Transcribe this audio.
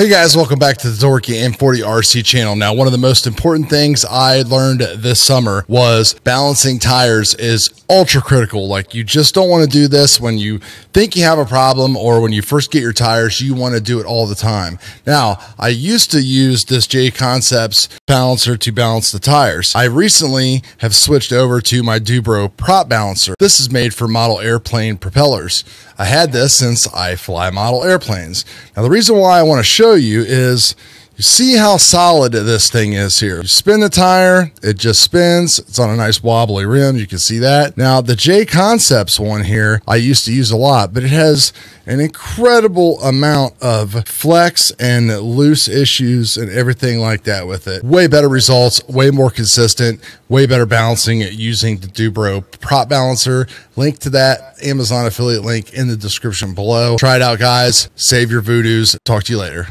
Hey guys, welcome back to the Dorky&40 RC channel. Now, one of the most important things I learned this summer was balancing tires is ultra critical. Like, you just don't want to do this when you think you have a problem or when you first get your tires. You want to do it all the time. Now, I used to use this J Concepts balancer to balance the tires. I recently have switched over to my Dubro prop balancer. This is made for model airplane propellers. I had this since I fly model airplanes. Now, the reason why I want to show you is, you see how solid this thing is here. You spin the tire, it just spins. It's on a nice wobbly rim, you can see that. Now, the J Concepts one here, I used to use a lot, but it has an incredible amount of flex and loose issues and everything like that with it. Way better results, way more consistent, way better balancing it using the Dubro prop balancer. Link to that Amazon affiliate link in the description below. Try it out, guys. Save your voodoos. Talk to you later.